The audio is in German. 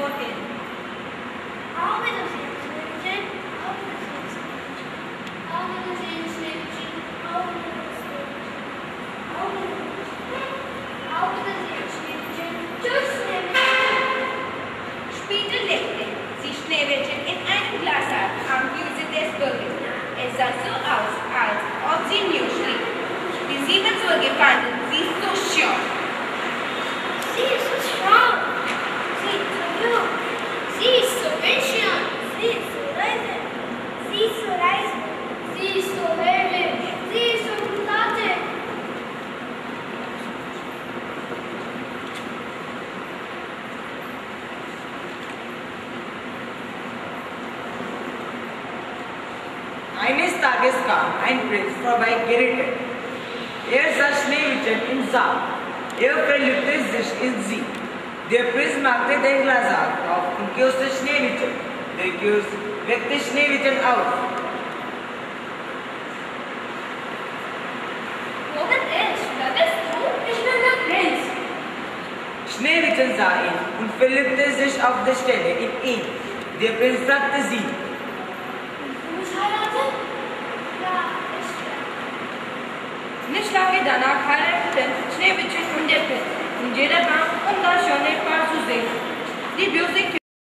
Jordan. And Prince vorbei gerettet. Sah Schneewittchen im Saal. Verliebte sich in sie. Der Prinz machte den Glassaal auf und küsste Schneewittchen. Der Kuss weckte Schneewittchen auf. Wo bin ich? Wer bist du? Ich bin der Prinz. Schneewittchen sah ihn und verliebte sich auf der Stelle in ihn. Der Prinz fragte sie. Nicht lange danach heirateten Schneewittchen und der Prinz, und jeder war um das schöne Paar zu sehen. Die böse